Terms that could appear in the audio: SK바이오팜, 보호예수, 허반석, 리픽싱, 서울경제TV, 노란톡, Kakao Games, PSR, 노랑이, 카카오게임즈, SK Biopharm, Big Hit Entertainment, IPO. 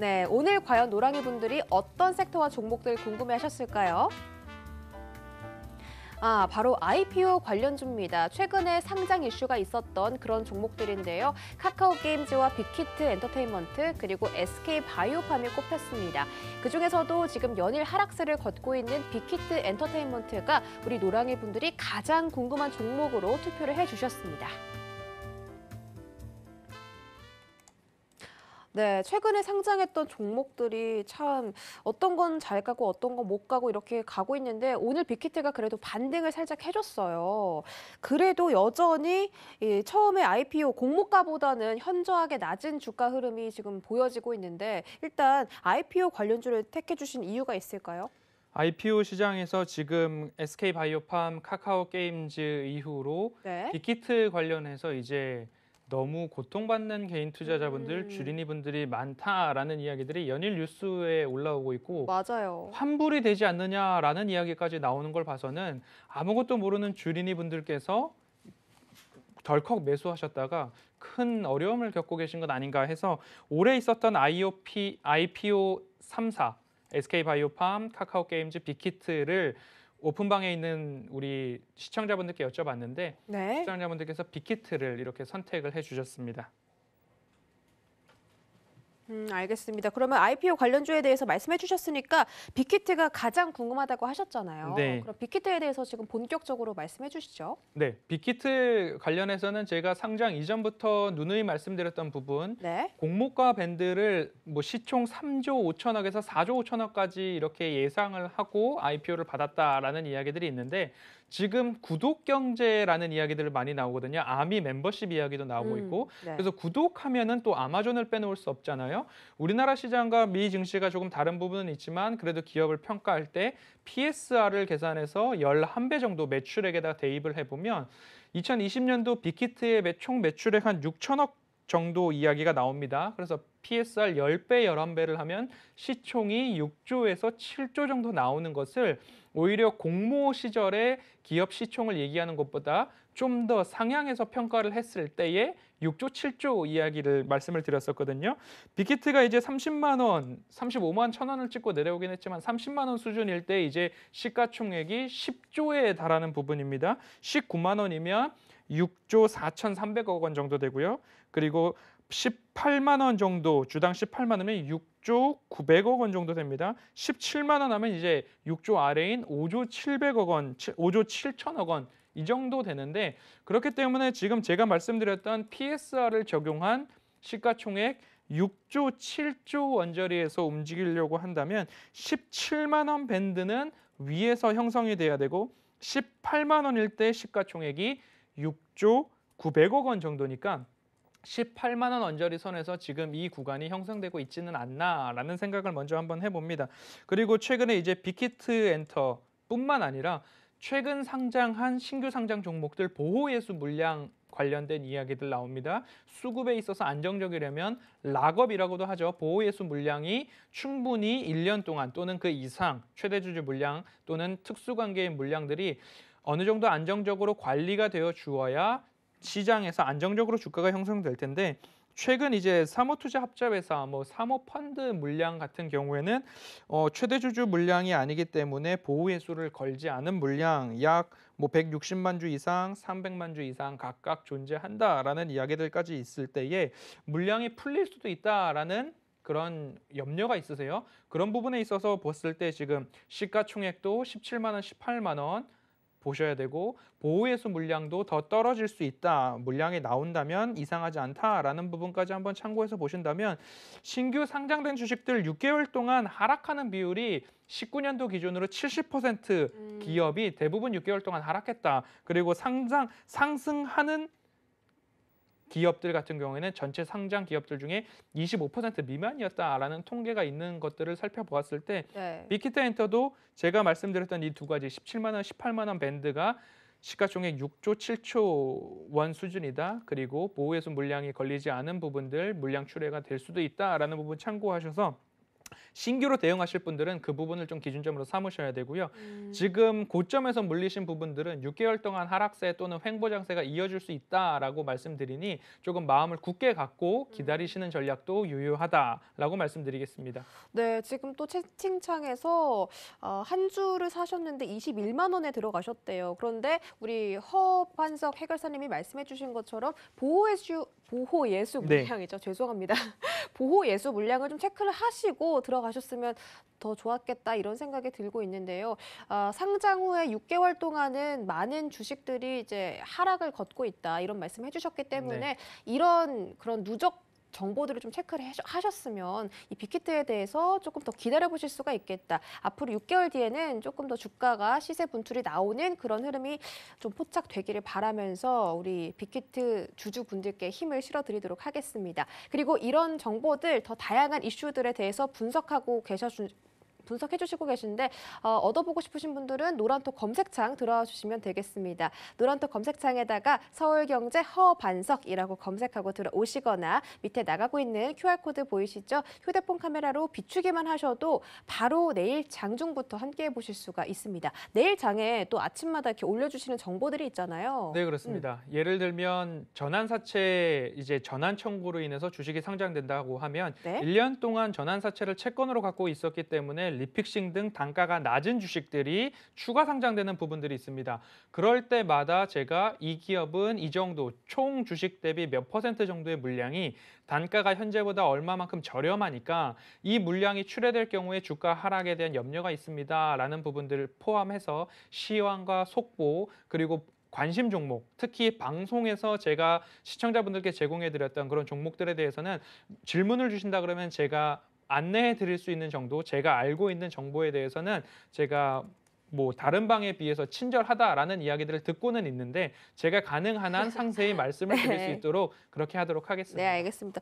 네, 오늘 과연 노랑이 분들이 어떤 섹터와 종목들 궁금해하셨을까요? 아, 바로 IPO 관련주입니다. 최근에 상장 이슈가 있었던 그런 종목들인데요. 카카오 게임즈와 빅히트 엔터테인먼트 그리고 SK 바이오팜이 꼽혔습니다. 그중에서도 지금 연일 하락세를 걷고 있는 빅히트 엔터테인먼트가 우리 노랑이 분들이 가장 궁금한 종목으로 투표를 해주셨습니다. 네, 최근에 상장했던 종목들이 참 어떤 건 잘 가고 어떤 건 못 가고 이렇게 가고 있는데 오늘 빅히트가 그래도 반등을 살짝 해줬어요. 그래도 여전히 처음에 IPO 공모가보다는 현저하게 낮은 주가 흐름이 지금 보여지고 있는데 일단 IPO 관련주를 택해주신 이유가 있을까요? IPO 시장에서 지금 SK 바이오팜, 카카오 게임즈 이후로 네. 빅히트 관련해서 이제 너무 고통받는 개인 투자자분들, 주린이분들이 많다라는 이야기들이 연일 뉴스에 올라오고 있고 맞아요. 환불이 되지 않느냐라는 이야기까지 나오는 걸 봐서는 아무것도 모르는 주린이분들께서 덜컥 매수하셨다가 큰 어려움을 겪고 계신 건 아닌가 해서 올해 있었던 IPO 3사, SK바이오팜, 카카오게임즈, 빅히트를 오픈방에 있는 우리 시청자분들께 여쭤봤는데 네. 시청자분들께서 빅히트를 이렇게 선택을 해주셨습니다. 알겠습니다. 그러면 IPO 관련주에 대해서 말씀해 주셨으니까 빅히트가 가장 궁금하다고 하셨잖아요. 네. 그럼 빅히트에 대해서 지금 본격적으로 말씀해 주시죠. 네, 빅히트 관련해서는 제가 상장 이전부터 누누이 말씀드렸던 부분 네. 공모가 밴드를 뭐 시총 3조 5천억에서 4조 5천억까지 이렇게 예상을 하고 IPO를 받았다라는 이야기들이 있는데 지금 구독 경제라는 이야기들을 많이 나오거든요. 아미 멤버십 이야기도 나오고 있고 네. 그래서 구독하면은 또 아마존을 빼놓을 수 없잖아요. 우리나라 시장과 미 증시가 조금 다른 부분은 있지만 그래도 기업을 평가할 때 PSR을 계산해서 11배 정도 매출액에다 대입을 해보면 2020년도 빅히트의 총 매출액 한 6천억 정도 이야기가 나옵니다. 그래서 PSR 10배, 11배를 하면 시총이 6조에서 7조 정도 나오는 것을 오히려 공모 시절에 기업 시총을 얘기하는 것보다 좀 더 상향해서 평가를 했을 때에 6조, 7조 이야기를 말씀을 드렸었거든요. 빅히트가 이제 30만 원, 35만 1,000원을 찍고 내려오긴 했지만 30만 원 수준일 때 이제 시가총액이 10조에 달하는 부분입니다. 19만 원이면 6조 4,300억 원 정도 되고요. 그리고 18만 원 정도, 주당 18만 원이면 6조 900억 원 정도 됩니다. 17만 원 하면 이제 6조 아래인 5조 700억 원, 5조 7천억 원 이 정도 되는데 그렇기 때문에 지금 제가 말씀드렸던 PSR을 적용한 시가총액 6조 7조 원저리에서 움직이려고 한다면 17만 원 밴드는 위에서 형성이 돼야 되고 18만 원일 때 시가총액이 6조 900억 원 정도니까 18만 원 언저리 선에서 지금 이 구간이 형성되고 있지는 않나라는 생각을 먼저 한번 해봅니다. 그리고 최근에 이제 빅히트 엔터뿐만 아니라 최근 상장한 신규 상장 종목들 보호 예수 물량 관련된 이야기들 나옵니다. 수급에 있어서 안정적이려면 락업이라고도 하죠. 보호 예수 물량이 충분히 1년 동안 또는 그 이상 최대 주주 물량 또는 특수관계인 물량들이 어느 정도 안정적으로 관리가 되어 주어야 시장에서 안정적으로 주가가 형성될 텐데 최근 이제 사모투자합자회사, 뭐 사모펀드 물량 같은 경우에는 최대주주 물량이 아니기 때문에 보호예수를 걸지 않은 물량 약 뭐 160만 주 이상, 300만 주 이상 각각 존재한다라는 이야기들까지 있을 때에 물량이 풀릴 수도 있다라는 그런 염려가 있으세요? 그런 부분에 있어서 봤을 때 지금 시가총액도 17만 원, 18만 원 보셔야 되고 보호예수 물량도 더 떨어질 수 있다. 물량이 나온다면 이상하지 않다라는 부분까지 한번 참고해서 보신다면 신규 상장된 주식들 6개월 동안 하락하는 비율이 19년도 기준으로 70% 기업이 대부분 6개월 동안 하락했다. 그리고 상승하는 기업들 같은 경우에는 전체 상장 기업들 중에 25% 미만이었다라는 통계가 있는 것들을 살펴보았을 때 네. 빅히트 엔터도 제가 말씀드렸던 이 두 가지 17만 원, 18만 원 밴드가 시가총액 6조 7조 원 수준이다. 그리고 보호예수 물량이 걸리지 않은 부분들 물량 출회가 될 수도 있다라는 부분 참고하셔서 신규로 대응하실 분들은 그 부분을 좀 기준점으로 삼으셔야 되고요. 지금 고점에서 물리신 부분들은 6개월 동안 하락세 또는 횡보장세가 이어질 수 있다라고 말씀드리니 조금 마음을 굳게 갖고 기다리시는 전략도 유효하다라고 말씀드리겠습니다. 네, 지금 또 채팅창에서 한 주를 사셨는데 21만 원에 들어가셨대요. 그런데 우리 허환석 해결사님이 말씀해 주신 것처럼 보호 예수 물량이죠. 네. 죄송합니다. 보호 예수 물량을 좀 체크를 하시고 들어가셨으면 더 좋았겠다 이런 생각이 들고 있는데요. 상장 후에 6개월 동안은 많은 주식들이 이제 하락을 걷고 있다 이런 말씀 해주셨기 때문에 네. 이런 그런 누적 정보들을 좀 체크를 하셨으면 이 빅히트에 대해서 조금 더 기다려보실 수가 있겠다. 앞으로 6개월 뒤에는 조금 더 주가가 시세 분출이 나오는 그런 흐름이 좀 포착되기를 바라면서 우리 빅히트 주주분들께 힘을 실어드리도록 하겠습니다. 그리고 이런 정보들, 더 다양한 이슈들에 대해서 분석해주시고 계신데 얻어보고 싶으신 분들은 노란톡 검색창 들어와 주시면 되겠습니다. 노란톡 검색창에다가 서울경제 허반석이라고 검색하고 들어오시거나 밑에 나가고 있는 QR코드 보이시죠? 휴대폰 카메라로 비추기만 하셔도 바로 내일 장중부터 함께해 보실 수가 있습니다. 내일 장에 또 아침마다 이렇게 올려주시는 정보들이 있잖아요. 네, 그렇습니다. 예를 들면 전환사채 이제 전환 청구로 인해서 주식이 상장된다고 하면 네? 1년 동안 전환사채를 채권으로 갖고 있었기 때문에 리픽싱 등 단가가 낮은 주식들이 추가 상장되는 부분들이 있습니다. 그럴 때마다 제가 이 기업은 이 정도 총 주식 대비 몇 %퍼센트 정도의 물량이 단가가 현재보다 얼마만큼 저렴하니까 이 물량이 출회될 경우에 주가 하락에 대한 염려가 있습니다라는 부분들을 포함해서 시황과 속보 그리고 관심 종목, 특히 방송에서 제가 시청자분들께 제공해드렸던 그런 종목들에 대해서는 질문을 주신다 그러면 제가 안내해 드릴 수 있는 정도, 제가 알고 있는 정보에 대해서는 제가 뭐 다른 방에 비해서 친절하다라는 이야기들을 듣고는 있는데 제가 가능한 한 상세히 말씀을 드릴 수 있도록 그렇게 하도록 하겠습니다. 네, 알겠습니다.